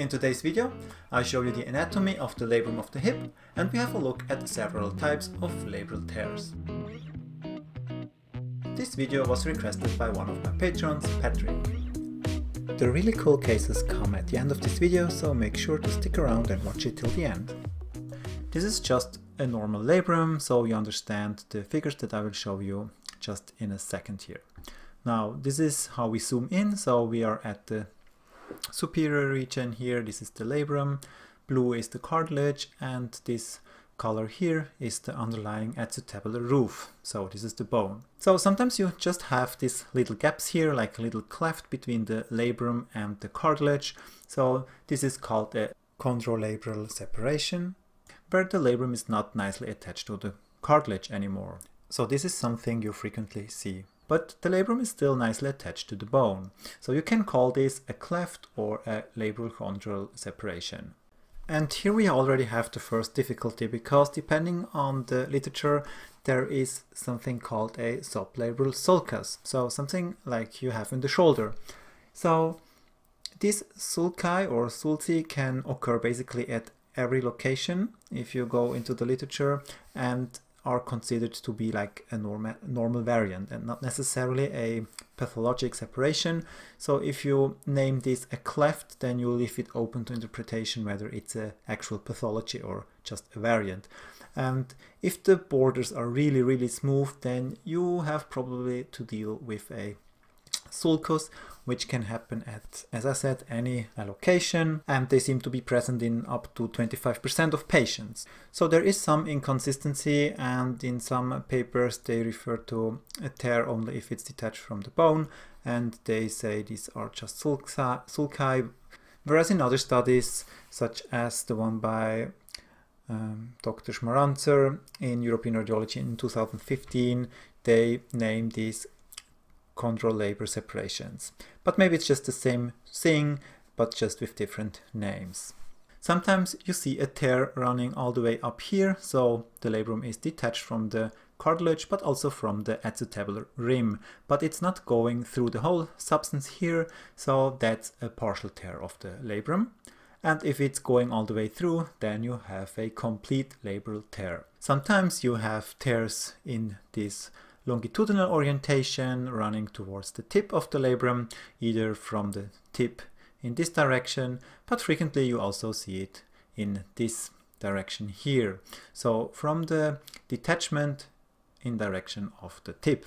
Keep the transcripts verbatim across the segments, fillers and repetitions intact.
In today's video, I show you the anatomy of the labrum of the hip, and we have a look at several types of labral tears. This video was requested by one of my patrons, Patrick. The really cool cases come at the end of this video, so make sure to stick around and watch it till the end. This is just a normal labrum, so you understand the figures that I will show you just in a second here. Now, this is how we zoom in, so we are at the superior region here. This is the labrum, blue is the cartilage, and this color here is the underlying acetabular roof, so this is the bone. So sometimes you just have these little gaps here, like a little cleft between the labrum and the cartilage, so this is called a chondrolabral separation, where the labrum is not nicely attached to the cartilage anymore. So this is something you frequently see. But the labrum is still nicely attached to the bone. So you can call this a cleft or a labral chondral separation. And here we already have the first difficulty, because depending on the literature, there is something called a sublabral sulcus. So something like you have in the shoulder. So these sulci or sulci can occur basically at every location, if you go into the literature, and are considered to be like a norma normal variant and not necessarily a pathologic separation. So if you name this a cleft, then you leave it open to interpretation whether it's an actual pathology or just a variant. And if the borders are really, really smooth, then you have probably to deal with a sulcus, which can happen at, as I said, any location, and they seem to be present in up to twenty-five percent of patients. So there is some inconsistency, and in some papers they refer to a tear only if it's detached from the bone, and they say these are just sulci, sulci. Whereas in other studies, such as the one by um, Doctor Schmaranzer in European Radiology in two thousand fifteen, they named these chondrolabral separations. But maybe it's just the same thing, but just with different names. Sometimes you see a tear running all the way up here, so the labrum is detached from the cartilage, but also from the acetabular rim. But it's not going through the whole substance here, so that's a partial tear of the labrum. And if it's going all the way through, then you have a complete labral tear. Sometimes you have tears in this longitudinal orientation running towards the tip of the labrum, either from the tip in this direction, but frequently you also see it in this direction here. So from the detachment in direction of the tip.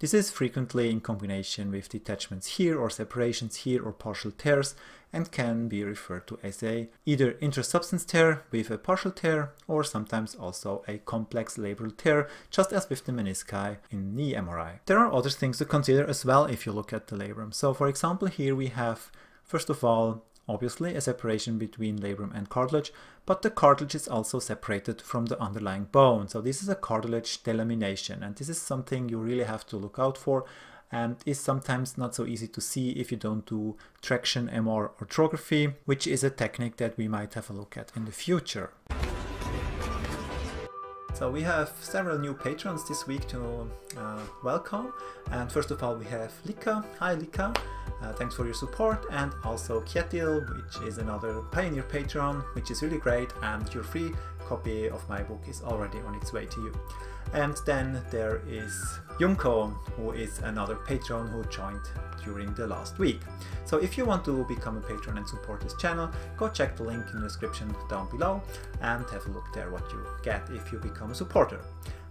This is frequently in combination with detachments here or separations here or partial tears, and can be referred to as a either intersubstance tear with a partial tear, or sometimes also a complex labral tear, just as with the menisci in knee M R I. There are other things to consider as well if you look at the labrum. So for example, here we have, first of all, obviously a separation between labrum and cartilage, but the cartilage is also separated from the underlying bone. So this is a cartilage delamination, and this is something you really have to look out for, and is sometimes not so easy to see if you don't do traction M R orthography, which is a technique that we might have a look at in the future. So we have several new patrons this week to uh, welcome, and first of all we have Lika. Hi Lika, uh, thanks for your support, and also Kjetil, which is another pioneer patron, which is really great, and your free copy of my book is already on its way to you. And then there is Junko, who is another patron who joined during the last week. So if you want to become a patron and support this channel, go check the link in the description down below and have a look there what you get if you become a supporter.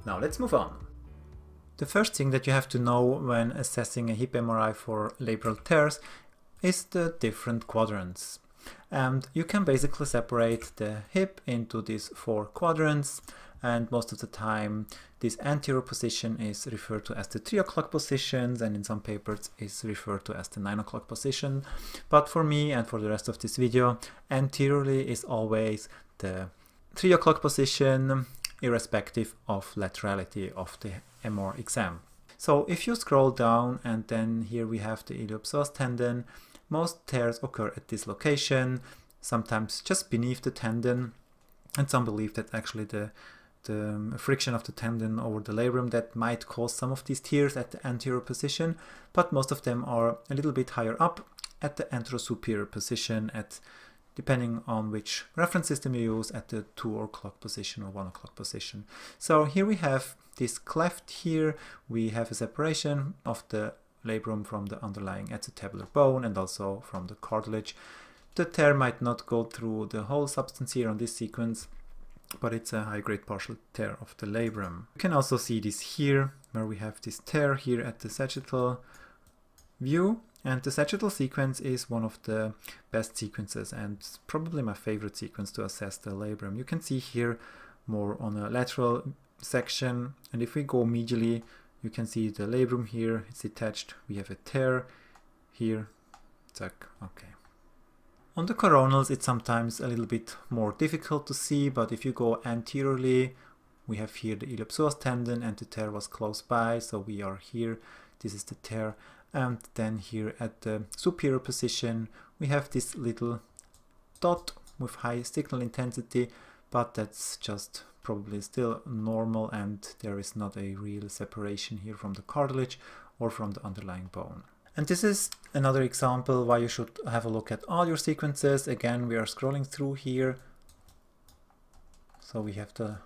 Now let's move on. The first thing that you have to know when assessing a hip M R I for labral tears is the different quadrants. And you can basically separate the hip into these four quadrants, and most of the time this anterior position is referred to as the three o'clock position, and in some papers is referred to as the nine o'clock position. But for me and for the rest of this video, anteriorly is always the three o'clock position, irrespective of laterality of the M R exam. So if you scroll down, and then here we have the iliopsoas tendon, most tears occur at this location, sometimes just beneath the tendon, and some believe that actually the the friction of the tendon over the labrum that might cause some of these tears at the anterior position, but most of them are a little bit higher up at the anterosuperior position at depending on which reference system you use at the two o'clock position or one o'clock position. So here we have this cleft here, we have a separation of the labrum from the underlying acetabular bone and also from the cartilage. The tear might not go through the whole substance here on this sequence, but it's a high-grade partial tear of the labrum. You can also see this here, where we have this tear here at the sagittal view. And the sagittal sequence is one of the best sequences and probably my favorite sequence to assess the labrum. You can see here more on a lateral section, and if we go medially, you can see the labrum here, it's detached, we have a tear here, tuck, okay. On the coronals it's sometimes a little bit more difficult to see, but if you go anteriorly, we have here the iliopsoas tendon and the tear was close by, so we are here, this is the tear. And then here at the superior position, we have this little dot with high signal intensity, but that's just probably still normal and there is not a real separation here from the cartilage or from the underlying bone. And this is another example why you should have a look at all your sequences. Again, we are scrolling through here. So we have the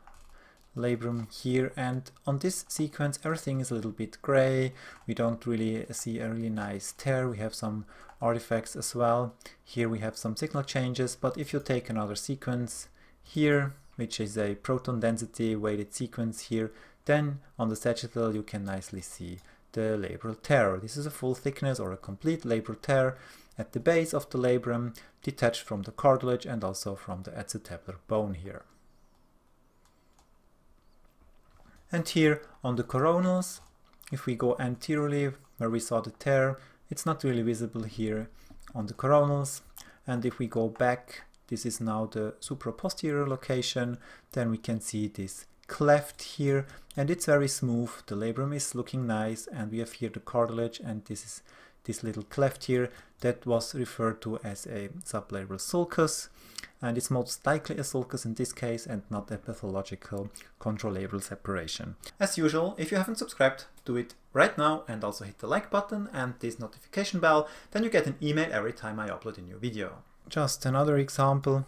labrum here, and on this sequence everything is a little bit gray. We don't really see a really nice tear. We have some artifacts as well. Here we have some signal changes, but if you take another sequence here, which is a proton density weighted sequence here, then on the sagittal you can nicely see the labral tear. This is a full thickness or a complete labral tear at the base of the labrum, detached from the cartilage and also from the acetabular bone here. And here on the coronals, if we go anteriorly where we saw the tear, it's not really visible here on the coronals. And if we go back, this is now the supraposterior location, then we can see this cleft here and it's very smooth. The labrum is looking nice and we have here the cartilage and this is this little cleft here that was referred to as a sublabral sulcus, and it's most likely a sulcus in this case and not a pathological chondrolabral separation. As usual, if you haven't subscribed, do it right now and also hit the like button and this notification bell, then you get an email every time I upload a new video. Just another example.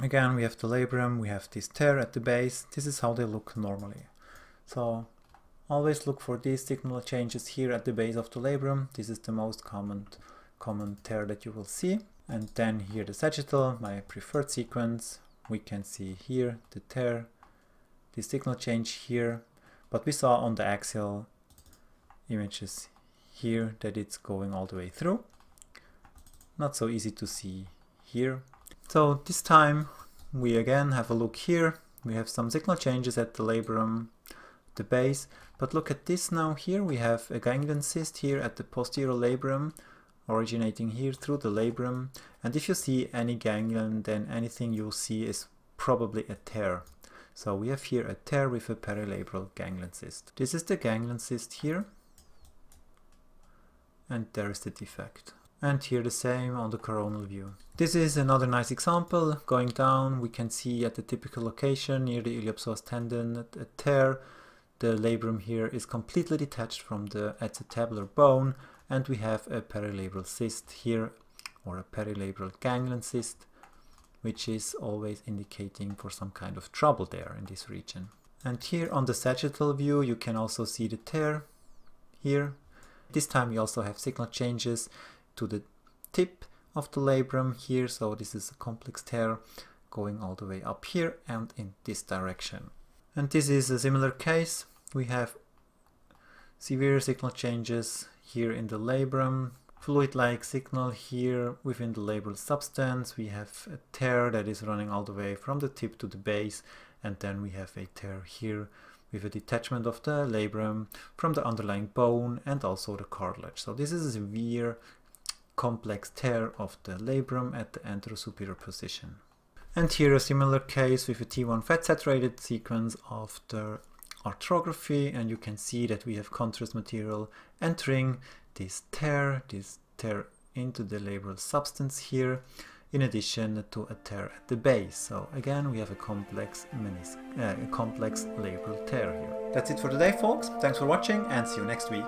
Again, we have the labrum, we have this tear at the base. This is how they look normally. So always look for these signal changes here at the base of the labrum. This is the most common common tear that you will see. And then here the sagittal, my preferred sequence. We can see here the tear, the signal change here. But we saw on the axial images here that it's going all the way through. Not so easy to see here. So this time we again have a look here. We have some signal changes at the labrum, the base, but look at this now. Here we have a ganglion cyst here at the posterior labrum, originating here through the labrum, and if you see any ganglion, then anything you'll see is probably a tear. So we have here a tear with a perilabral ganglion cyst. This is the ganglion cyst here, and there is the defect. And here the same on the coronal view. This is another nice example. Going down, we can see at the typical location near the iliopsoas tendon a tear. The labrum here is completely detached from the acetabular bone and we have a perilabral cyst here, or a perilabral ganglion cyst, which is always indicating for some kind of trouble there in this region. And here on the sagittal view you can also see the tear here. This time we also have signal changes to the tip of the labrum here, so this is a complex tear going all the way up here and in this direction. And this is a similar case. We have severe signal changes here in the labrum, fluid-like signal here within the labral substance. We have a tear that is running all the way from the tip to the base, and then we have a tear here with a detachment of the labrum from the underlying bone and also the cartilage. So this is a severe complex tear of the labrum at the anterosuperior position. And here a similar case with a T one fat-saturated sequence of the arthrography, and you can see that we have contrast material entering this tear, this tear into the labral substance here, in addition to a tear at the base. So again, we have a complex, menis uh, a complex labral tear here. That's it for today, folks. Thanks for watching and see you next week.